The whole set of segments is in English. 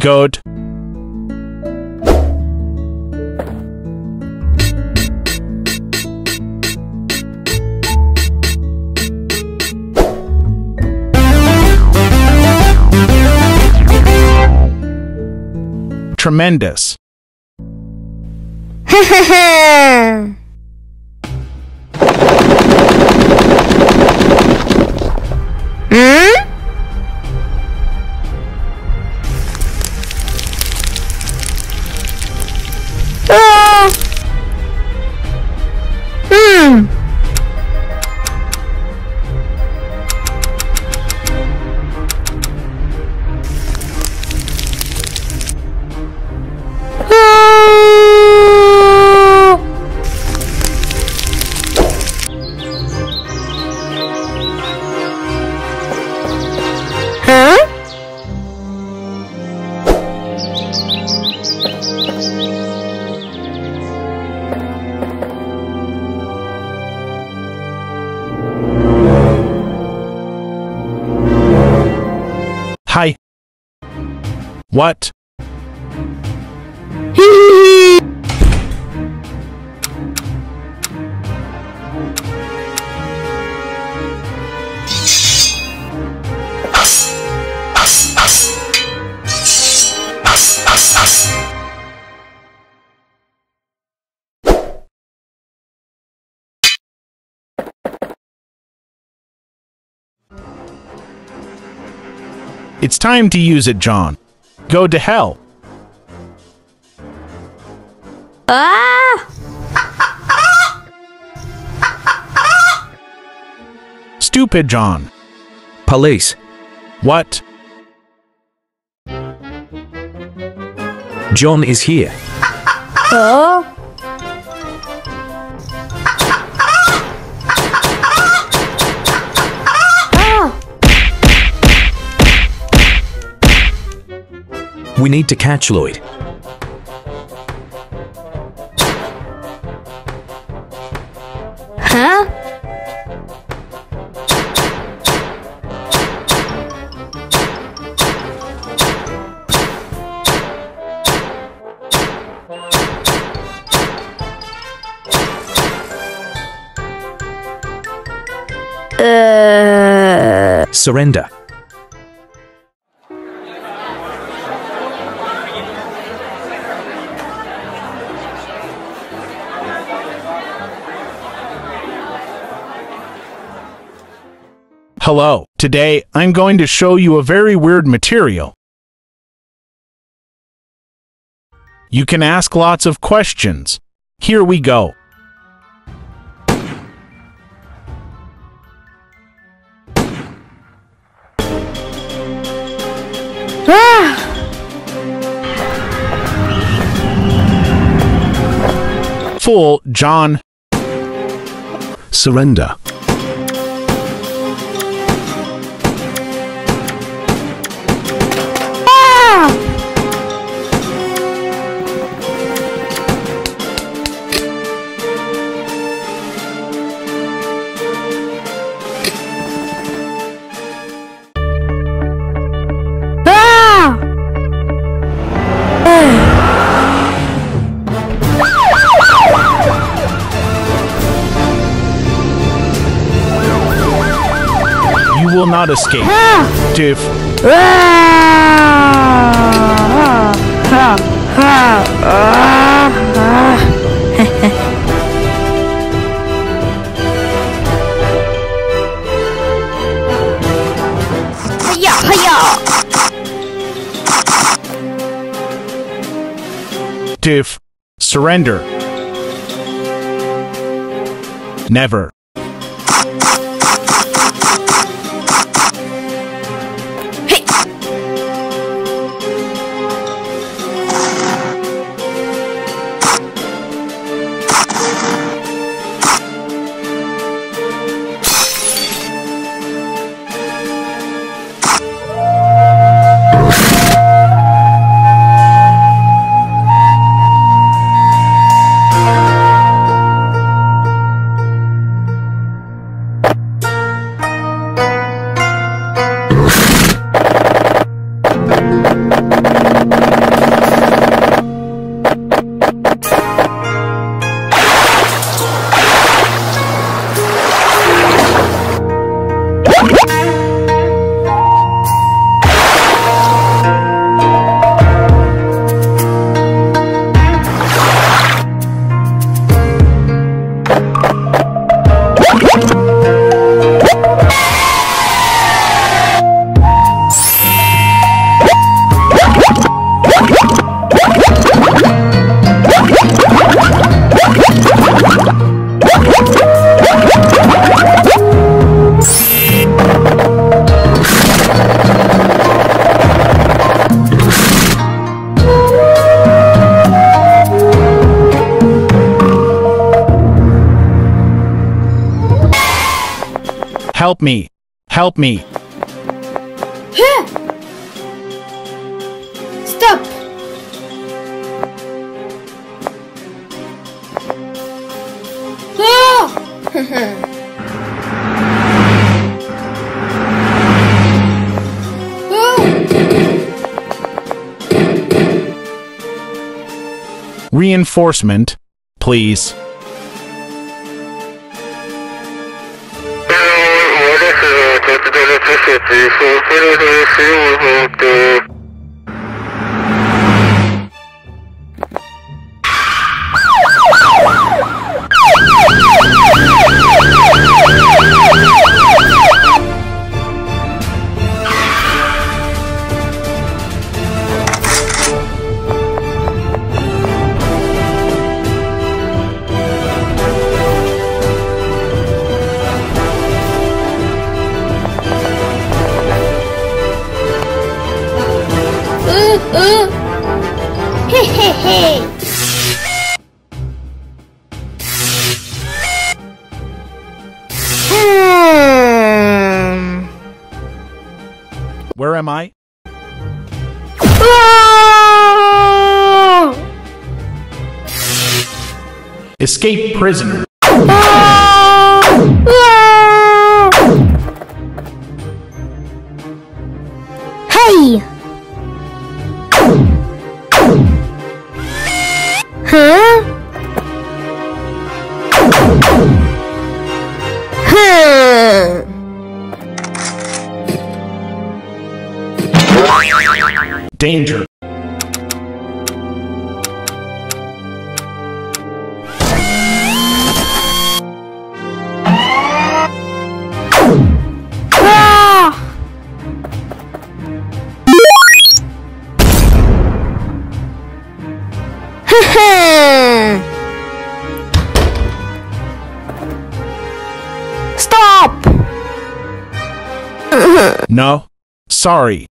Good. Tremendous. What? It's time to use it, John. Go to hell. Stupid John. Police. What? John is here. Oh. We need to catch Lloyd. Huh? Surrender. Hello, today I'm going to show you a very weird material. You can ask lots of questions. Here we go. Fool, John. Surrender. Not escape. Diff. Diff. Surrender. Never. Help me! Help me! Stop! Oh! Reinforcement, please. Where am I? Escape prisoner. Hey! Danger. Stop. No. Sorry.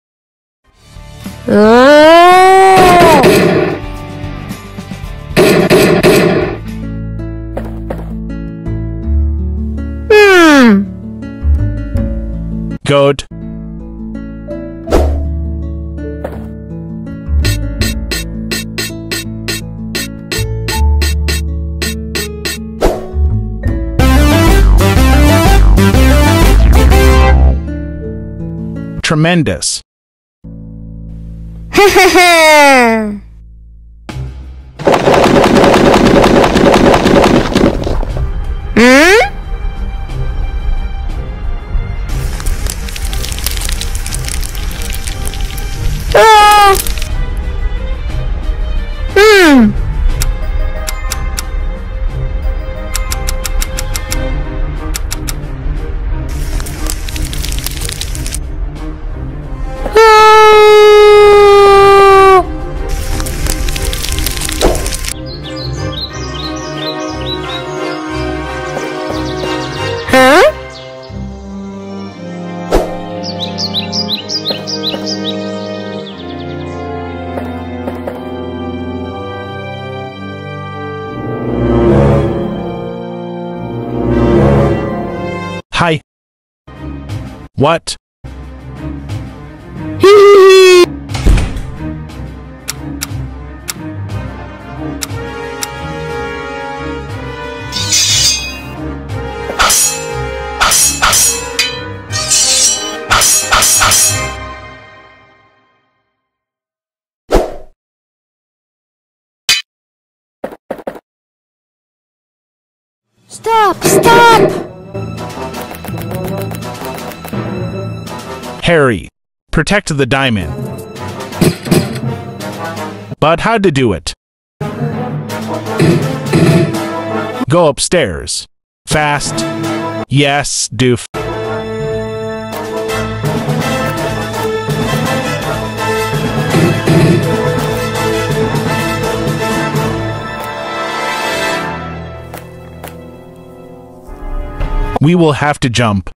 Oh! Good. Tremendous. What? Stop! Stop! Harry, protect the diamond. But how to do it? Go upstairs. Fast. Yes, doof. We will have to jump.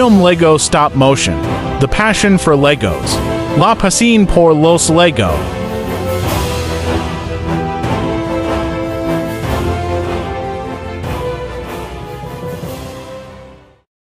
film Lego stop motion. The passion for Legos. La pasión por los Lego.